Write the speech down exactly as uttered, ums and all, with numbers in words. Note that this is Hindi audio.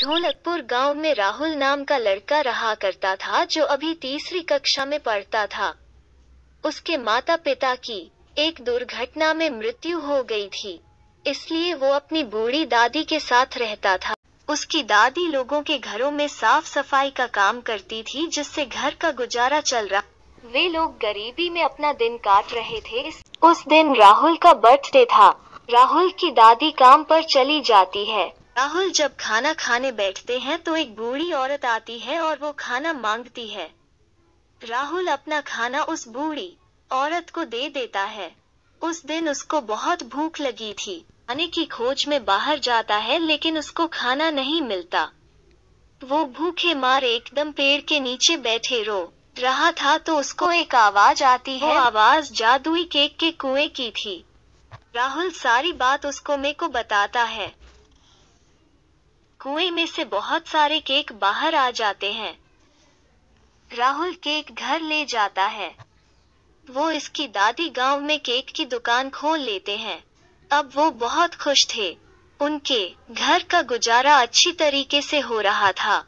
ढोलकपुर गांव में राहुल नाम का लड़का रहा करता था, जो अभी तीसरी कक्षा में पढ़ता था। उसके माता पिता की एक दुर्घटना में मृत्यु हो गई थी, इसलिए वो अपनी बूढ़ी दादी के साथ रहता था। उसकी दादी लोगों के घरों में साफ सफाई का काम करती थी, जिससे घर का गुजारा चल रहा। वे लोग गरीबी में अपना दिन काट रहे थे। उस दिन राहुल का बर्थडे था। राहुल की दादी काम पर चली जाती है। राहुल जब खाना खाने बैठते हैं तो एक बूढ़ी औरत आती है और वो खाना मांगती है। राहुल अपना खाना उस बूढ़ी औरत को दे देता है। उस दिन उसको बहुत भूख लगी थी। खाने की खोज में बाहर जाता है, लेकिन उसको खाना नहीं मिलता। वो भूखे मार एकदम पेड़ के नीचे बैठे रो रहा था, तो उसको एक आवाज आती है। वो आवाज जादुई केक के कुएं की थी। राहुल सारी बात उस कुएं को बताता है। कुएं में से बहुत सारे केक बाहर आ जाते हैं। राहुल केक घर ले जाता है। वो इसकी दादी गांव में केक की दुकान खोल लेते हैं। अब वो बहुत खुश थे। उनके घर का गुजारा अच्छी तरीके से हो रहा था।